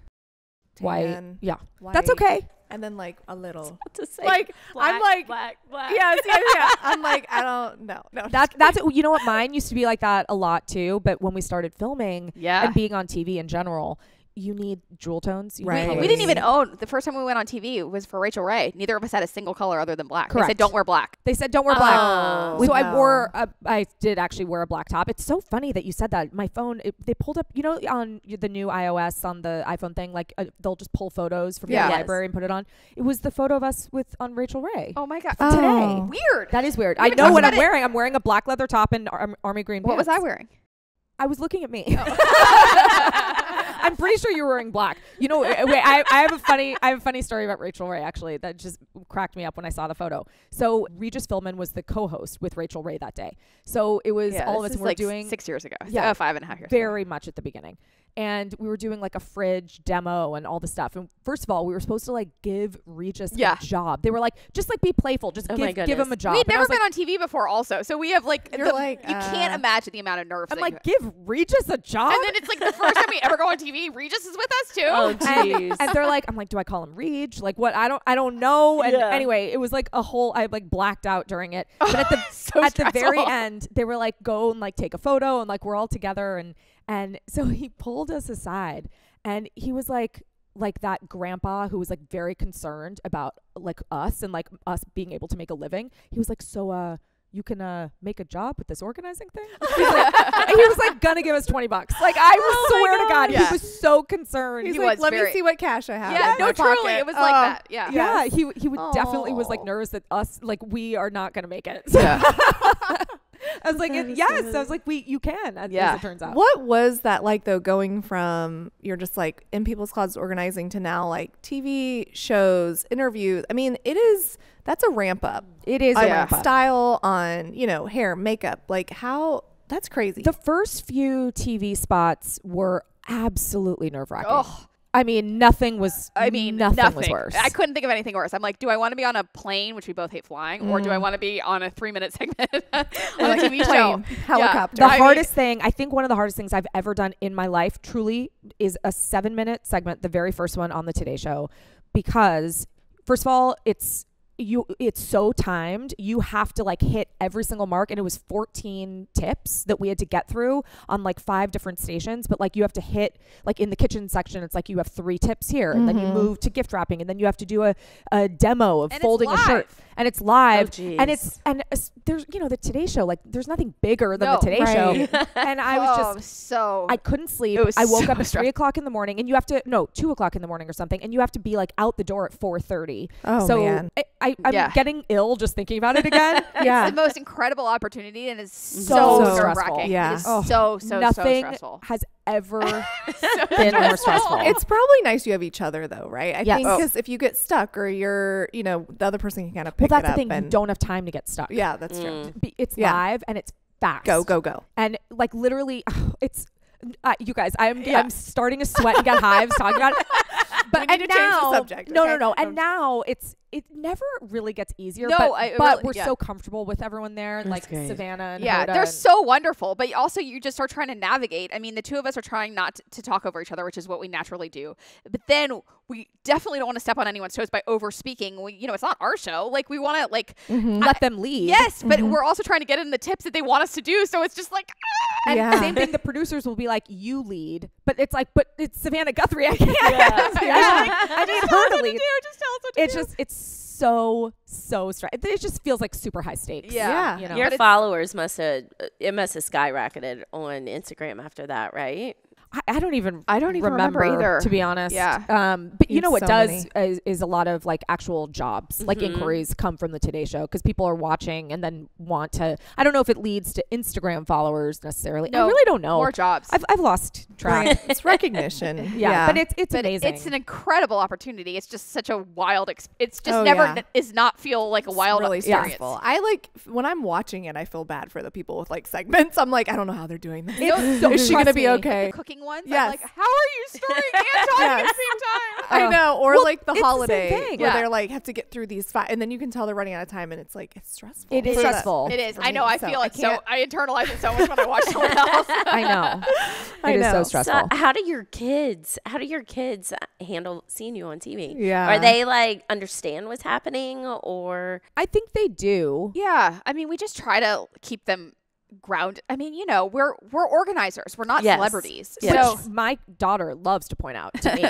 tan, white. Yeah. White. That's okay. And then like a little, to say, like black, I'm like, black, black. Yes, yes, yeah. I'm like, I don't know. No, that's that's you know what, mine used to be like that a lot too. But when we started filming, yeah. and being on T V in general, you need jewel tones. You right. Need we didn't even own the first time we went on T V was for Rachel Ray. Neither of us had a single color other than black. Correct. They said don't wear black. They said don't wear black. Oh, so no. I wore, a, I did actually wear a black top. It's so funny that you said that. My phone, it, they pulled up, you know, on the new iOS on the iPhone thing, like uh, they'll just pull photos from yeah. the yes. library and put it on. It was the photo of us with on Rachel Ray. Oh my God! Oh. Today, weird. That is weird. We I know what I'm it. wearing. I'm wearing a black leather top and ar- army green. What pants. was I wearing? I was looking at me. Oh. I'm pretty sure you were wearing black. You know, wait, I, I have a funny, I have a funny story about Rachel Ray actually that just cracked me up when I saw the photo. So Regis Philbin was the co-host with Rachel Ray that day. So it was yeah, all of us were like doing six years ago. Yeah, uh, five and a half years. Very ago. much at the beginning. And we were doing like a fridge demo and all the stuff. And first of all, we were supposed to like give Regis yeah. a job. They were like, just like be playful. Just oh give, give him a job. We'd never been like, on T V before also. So we have like, the, like you uh, can't imagine the amount of nerves. I'm like, give Regis a job? And then it's like the first time we ever go on T V, Regis is with us too. Oh jeez. And, and they're like, I'm like, do I call him Reg? Like what? I don't, I don't know. And yeah. anyway, it was like a whole, I like blacked out during it. But at the, so at stressful. the very end, they were like, go and like take a photo and like we're all together and And so he pulled us aside and he was like, like that grandpa who was like very concerned about like us and like us being able to make a living. He was like, so, uh, you can uh, make a job with this organizing thing? He was like, he was like gonna give us twenty bucks. Like I oh swear to God, yeah. he was so concerned. He's he like, was let very, me see what cash I have. Yeah, no, truly, pocket. it was um, like that. Yeah, yeah. Yes. He he would Aww. definitely was like nervous that us, like we are not gonna make it. Yeah. I was like, it, yes. So I was like, we, you can. As, yeah. as it turns out. What was that like though? Going from you're just like in people's closets organizing to now like T V shows, interviews. I mean, it is, that's a ramp up. It is a ramp up. Style on, you know, hair, makeup, like how, that's crazy. The first few T V spots were absolutely nerve wracking. Oh. I mean, nothing was, I mean, nothing, nothing was worse. I couldn't think of anything worse. I'm like, do I want to be on a plane, which we both hate flying, mm. or do I want to be on a three minute segment on a T V show? Helicopter. Yeah. The I hardest mean, thing, I think one of the hardest things I've ever done in my life truly is a seven minute segment, the very first one on the Today Show, because first of all, it's, you it's so timed, you have to like hit every single mark, and it was fourteen tips that we had to get through on like five different stations, but like you have to hit, like in the kitchen section it's like you have three tips here, and mm-hmm. then you move to gift wrapping, and then you have to do a, a demo of and folding a shirt, and it's live. Oh, and it's and uh, there's, you know, the Today Show, like there's nothing bigger than no, the Today right. Show. And I was oh, just so I couldn't sleep. I woke so up at three o'clock in the morning, and you have to no two o'clock in the morning or something, and you have to be like out the door at four thirty. Oh, so man. It, I, I'm yeah. getting ill just thinking about it again. Yeah. It's the most incredible opportunity, and it's so, so stressful. Yeah. It is oh. so, so, Nothing so stressful. Has ever so been stressful. More stressful. It's probably nice you have each other though, right? I yes. think because oh. if you get stuck or you're, you know, the other person can kind of pick well, that's it up. The thing, and you don't have time to get stuck. Yeah, that's mm. true. It's yeah. live and it's fast. Go, go, go. And like literally, it's, uh, you guys, I'm, yeah. I'm starting to sweat and get hives talking about it. But and now, change the subject, okay? no, no, no. And now it's, it never really gets easier, no, but, I, but really, we're yeah. so comfortable with everyone there, that's like great. Savannah and yeah, Hoda. They're and so wonderful, but also you just start trying to navigate. I mean, the two of us are trying not to talk over each other, which is what we naturally do. But then we definitely don't want to step on anyone's toes by over speaking. We, you know, it's not our show. Like we want to like mm-hmm. I, let them lead. Yes. But mm-hmm. we're also trying to get in the tips that they want us to do. So it's just like, ah! And yeah. same thing. The producers will be like, you lead, but it's like, but it's Savannah Guthrie. I can't. Yeah. yeah. Like, I need her to lead. Just tell us what to it's do. Just, it's so so stress. It just feels like super high stakes. Yeah, yeah. You know? Your but followers must have it must have skyrocketed on Instagram after that, right? I, I don't even I don't even remember, remember either, to be honest. Yeah. Um, but you it's know what so does is, is a lot of like actual jobs, mm-hmm. like inquiries come from the Today Show because people are watching and then want to. I don't know if it leads to Instagram followers necessarily. No, I really don't know. More jobs. I've I've lost track. It's recognition. Yeah. yeah, but it's it's but amazing. It's an incredible opportunity. It's just such a wild. Exp it's just oh, never yeah. is not feel like a it's wild really experience. Stressful. I like when I'm watching it. I feel bad for the people with like segments. I'm like, I don't know how they're doing this. It's so is she gonna be okay? Ones. Yes. I'm like, how are you stirring and talking yes. at the same time? I know. Or well, like the holiday the where yeah. they're like have to get through these five, and then you can tell they're running out of time, and it's like it's stressful. It is stressful. It is. I know. Me, I so feel like I so. I internalize it so much when I watch someone else. I know. I it know. Is so stressful. So how do your kids? How do your kids handle seeing you on T V? Yeah. Are they like understand what's happening, or? I think they do. Yeah. I mean, we just try to keep them. Ground. I mean, you know, we're we're organizers. We're not yes. celebrities. Yes. So my daughter loves to point out to me.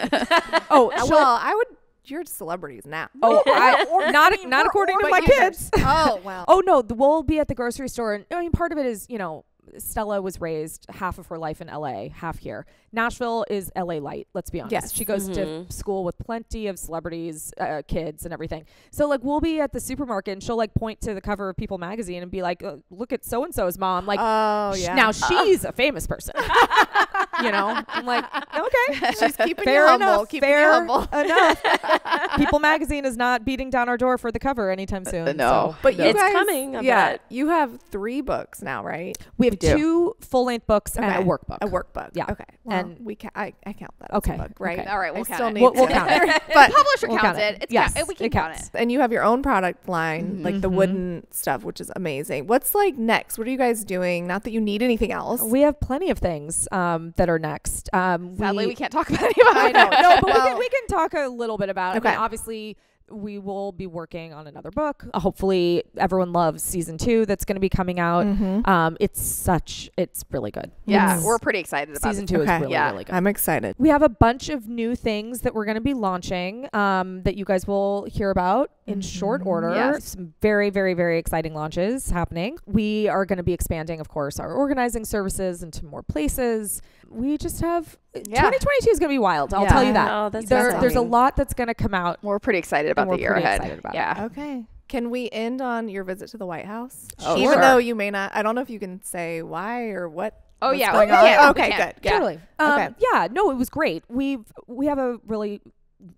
oh, well, well, I would. You're celebrities now. Oh, I, or, not I mean, not according to my kids. Oh wow. Oh no, we'll be at the grocery store, and I mean, part of it is, you know, Stella was raised half of her life in L A, half here. Nashville is L A light, let's be honest. Yes. She goes mm-hmm. to school with plenty of celebrities, uh, kids and everything. So like we'll be at the supermarket and she'll like point to the cover of People magazine and be like, oh, look at so-and-so's mom. Like, oh, yeah. now she's oh. a famous person. You know, I'm like, okay. She's keeping fair you humble. Enough, keeping fair you humble. Enough. People magazine is not beating down our door for the cover anytime soon. Uh, no. So. But no. You it's guys, coming. I yeah. Bet. You have three books now, right? We have we two full-length books okay. and a workbook. A workbook. Yeah. Okay. Well, and we ca I, I count that okay. as a book, right? Okay. All right. We'll I count still it. Need we'll, we'll count it. But the publisher we'll counts count it. It's yes. Count, we can it counts. Count it. And you have your own product line, mm-hmm. like the wooden stuff, which is amazing. What's like next? What are you guys doing? Not that you need anything else. We have plenty of things um, that are next. Um, Sadly, we, we can't talk about any of I know. No, but well, we, can, we can talk a little bit about okay. it. I mean, obviously, we will be working on another book. Hopefully everyone loves season two that's going to be coming out. Mm-hmm. um, it's such, it's really good. Yeah, it's, we're pretty excited about it. Season two okay. is really, yeah. really good. I'm excited. We have a bunch of new things that we're going to be launching um, that you guys will hear about in mm-hmm. short order. Yes. Some very, very, very exciting launches happening. We are going to be expanding, of course, our organizing services into more places. We just have... Yeah. twenty twenty-two is going to be wild. I'll yeah. tell you that. No, that's there, there's a lot that's going to come out. We're pretty excited about the year ahead. Excited about yeah. It. Okay. Can we end on your visit to the White House? Oh, Even sure. though you may not, I don't know if you can say why or what. Oh yeah, oh, yeah. Okay, good. Yeah. Totally. Um, okay. Yeah. No, it was great. We've we have a really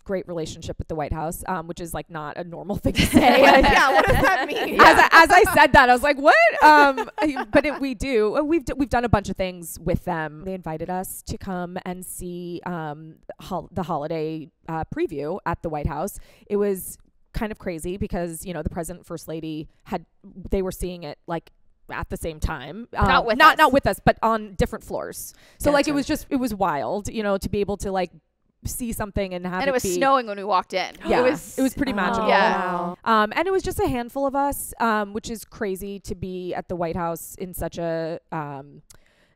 great relationship with the White House, um, which is like not a normal thing to say. Yeah, what does that mean? Yeah. As, I, as I said that, I was like, what? Um, but it, we do. We've d we've done a bunch of things with them. They invited us to come and see um, hol the holiday uh, preview at the White House. It was kind of crazy because, you know, the president, first lady had, they were seeing it like at the same time, um, not with not us. not with us, but on different floors. So gotcha. Like it was just, it was wild, you know, to be able to like see something and have and it, it was be, snowing when we walked in. Yeah, it was, it was pretty magical. Oh, yeah. Um, and it was just a handful of us, um, which is crazy to be at the White House in such a um,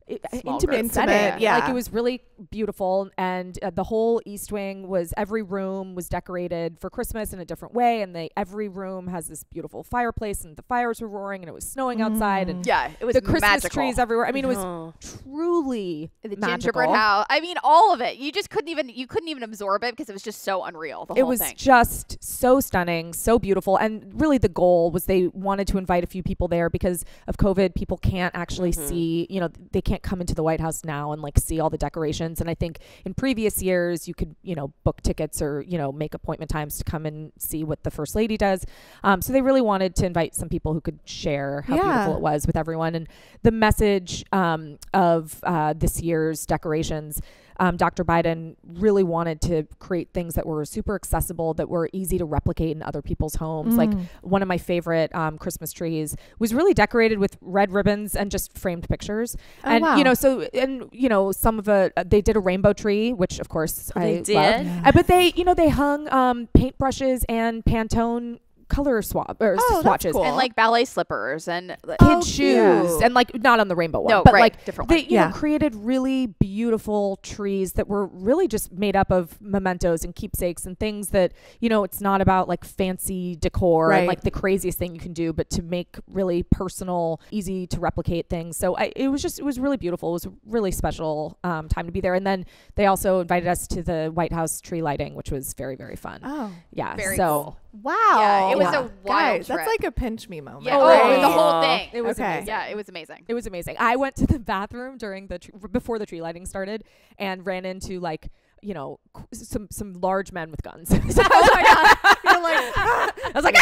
intimate, intimate setting. Yeah, like it was really beautiful, and uh, the whole East Wing was, every room was decorated for Christmas in a different way, and they every room has this beautiful fireplace, and the fires were roaring, and it was snowing mm. outside, and yeah, it was the Christmas magical. trees everywhere. I mean, it was oh. truly the magical. gingerbread house. I mean, all of it. You just couldn't even you couldn't even absorb it because it was just so unreal. The it whole was thing. just so stunning, so beautiful, and really the goal was they wanted to invite a few people there because of COVID. People can't actually mm-hmm. see. You know, they can't. Can't come into the White House now and like see all the decorations. And I think in previous years you could, you know, book tickets or, you know, make appointment times to come and see what the First Lady does. Um, so they really wanted to invite some people who could share how yeah. beautiful it was with everyone. And the message um, of uh, this year's decorations, um, Doctor Biden really wanted to create things that were super accessible, that were easy to replicate in other people's homes. Mm. Like one of my favorite um, Christmas trees was really decorated with red ribbons and just framed pictures. Oh, and Wow. You know, so and you know, some of a they did a rainbow tree, which of course they I did. Loved. Yeah. Uh, but they, you know, they hung um, paintbrushes and Pantone color swab or oh, swatches cool. and like ballet slippers and like, kid oh, shoes yeah. and like not on the rainbow one, no, but right, like different. They one. you yeah. know created really beautiful trees that were really just made up of mementos and keepsakes and things that, you know, it's not about like fancy decor right. and like the craziest thing you can do, but to make really personal, easy to replicate things. So I, it was just it was really beautiful. It was a really special um, time to be there. And then they also invited us to the White House tree lighting, which was very very fun. Oh yeah, very so. Cool. Wow. Yeah, it was yeah. a wild Guys, trip. That's like a pinch me moment. Yeah. Oh, right. The whole thing. It was okay. amazing. Yeah, it was amazing. It was amazing. I went to the bathroom during the tr before the tree lighting started and ran into like, you know, some some large men with guns. So I was like, ah. You're like ah. I was like,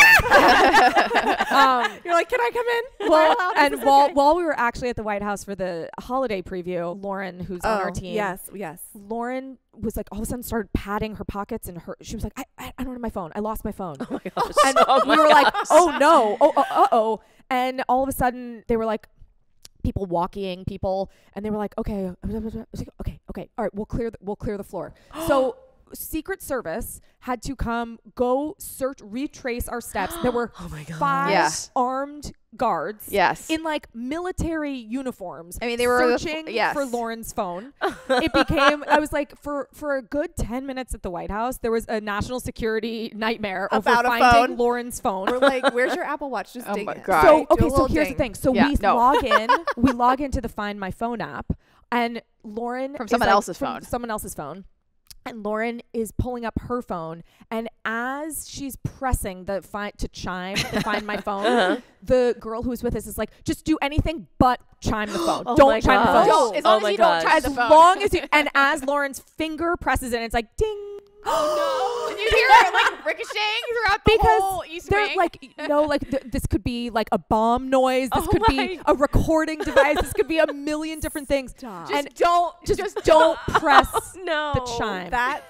ah. um, you're like, can I come in? Well, and okay? while while we were actually at the White House for the holiday preview, Lauren, who's oh, on our team, yes, yes, Lauren. was like all of a sudden started patting her pockets and her she was like I I, I don't have my phone, I lost my phone. Oh my gosh. And oh we my were gosh. like oh no oh uh, uh oh and all of a sudden they were like people walking people and they were like okay okay okay all right we'll clear the, we'll clear the floor. So Secret Service had to come go search retrace our steps. There were oh my five yeah. armed guards yes in like military uniforms. I mean they were searching the yes. for Lauren's phone. It became I was like for for a good ten minutes at the White House there was a national security nightmare about over finding phone. Lauren's phone. We're like where's your Apple Watch, just oh ding my it. God. So okay so here's ding. the thing so yeah, we no. log in we log into the Find My Phone app and Lauren from someone like, else's from phone someone else's phone and Lauren is pulling up her phone, and as she's pressing the find to chime to find my phone, uh-huh. the girl who's with us is like, "Just do anything but chime the phone. oh don't chime gosh. the phone. Don't. As long oh as you gosh. don't chime the phone. As long as you." And as Lauren's finger presses it, it's like ding. Oh no! Did you hear it like ricocheting throughout the because whole East Wing? Because like, you know, like th this could be like a bomb noise. This oh could be a recording device. This could be a million different things. Stop. And just don't, just, just don't press oh, no. the chime. That's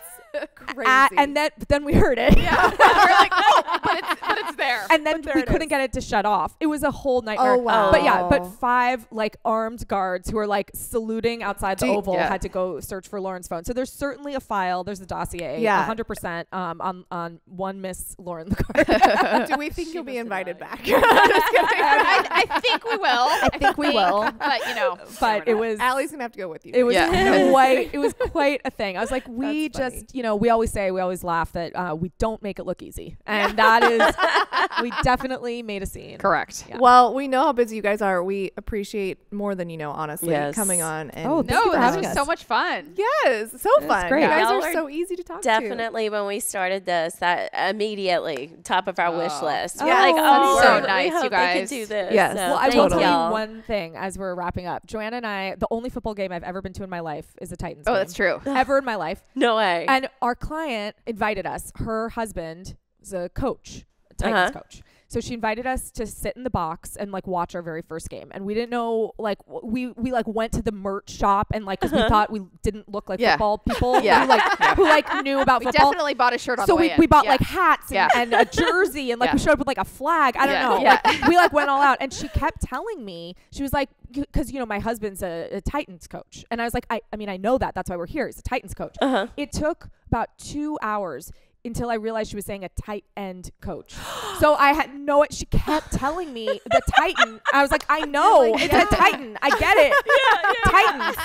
crazy. At, and that, then we heard it. Yeah, we're like, oh, but it's, but it's there. And then there we couldn't is. get it to shut off. It was a whole nightmare. Oh wow! But yeah, but five like armed guards who are like saluting outside the Dude, Oval yeah. had to go search for Lauren's phone. So there's certainly a file. There's a dossier. Yeah, one hundred percent um, on on one Miss Lauren Lacard. Do we think she you'll be invited back? I, I think we will. I think, I think we will. But you know, but it was. Allie's gonna have to go with you. It was yeah. quite. It was quite a thing. I was like, we That's just. you know, we always say, we always laugh that uh, we don't make it look easy. And that is, we definitely made a scene. Correct. Yeah. Well, we know how busy you guys are. We appreciate more than you know, honestly, yes. coming on. And oh, no, this was us. so much fun. Yes, so it fun. Great. You guys are so easy to talk definitely to. Definitely when we started this, that immediately, top of our oh. wish list. Yeah. Like, oh, oh so, so nice, you guys. They could do this. Yes. So, well, I will tell you one thing as we're wrapping up. Joanna and I, the only football game I've ever been to in my life is the Titans Oh, game. That's true. Ever in my life. No way. And our client invited us. Her husband is a coach, a Titans uh-huh. coach. So she invited us to sit in the box and like watch our very first game. And we didn't know, like we, we like went to the merch shop and like, cause uh-huh. we thought we didn't look like yeah. football people yeah. who, like, yeah. who like knew about we football. We definitely bought a shirt on so the way So we, we bought yeah. like hats and, yeah. and a jersey and like yeah. we showed up with like a flag. I don't yeah. know. Yeah. Like, we like went all out and she kept telling me, she was like, cause you know, my husband's a, a Titans coach. And I was like, I, I mean, I know that, that's why we're here. He's a Titans coach. Uh-huh. It took about two hours until I realized she was saying a tight end coach. So I had no, she kept telling me the Titan. I was like, I know, like, it's yeah. a Titan. I get it. Yeah, yeah. Titans.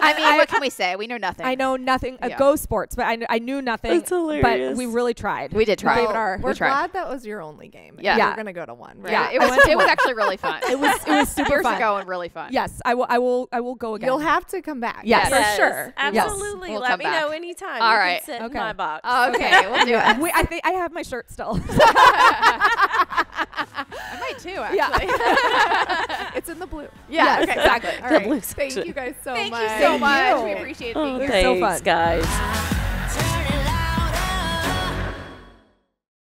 I mean, I, what can we say? We know nothing. I know nothing. Yeah. Uh, go sports, but I, I knew nothing. That's hilarious. But we really tried. We did try. We gave it our, We're we tried. glad that was your only game. Yeah. yeah. We're going to go to one, right? Yeah, it was, it was actually really fun. It was It was super Years fun. Years ago and really fun. Yes, I will, I will I will go again. You'll have to come back. Yes, yes. for sure. Absolutely. Yes. We'll Let me back. know anytime. All you right. can sit okay. in my box. Oh, okay. Okay, we'll do it. We, I think I have my shirt still. I might too, actually. Yeah. It's in the blue. Yeah, yes, okay, exactly. All right. Blue Thank you guys so Thank much. Thank you so much. We appreciate being oh, here. Thanks, so fun. guys.